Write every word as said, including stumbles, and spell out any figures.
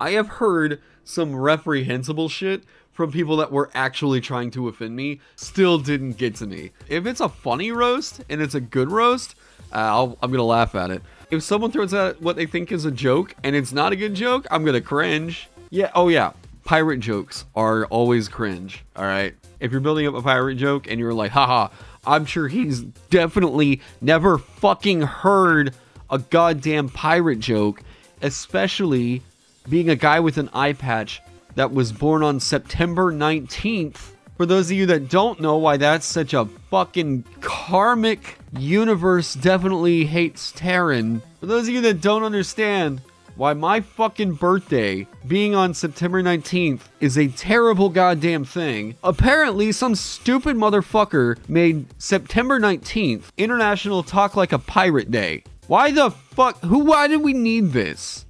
I have heard some reprehensible shit from people that were actually trying to offend me, still didn't get to me. If it's a funny roast and it's a good roast, uh, I'll, I'm gonna laugh at it. If someone throws out what they think is a joke and it's not a good joke, I'm gonna cringe. Yeah, oh yeah, pirate jokes are always cringe, all right? If you're building up a pirate joke and you're like, haha, I'm sure he's definitely never fucking heard a goddamn pirate joke, especially being a guy with an eye patch that was born on September nineteenth. For those of you that don't know why that's such a fucking karmic universe definitely hates Taron. For those of you that don't understand why my fucking birthday being on September nineteenth is a terrible goddamn thing. Apparently, some stupid motherfucker made September nineteenth International Talk Like a Pirate Day. Why the fuck? Who? Why did we need this?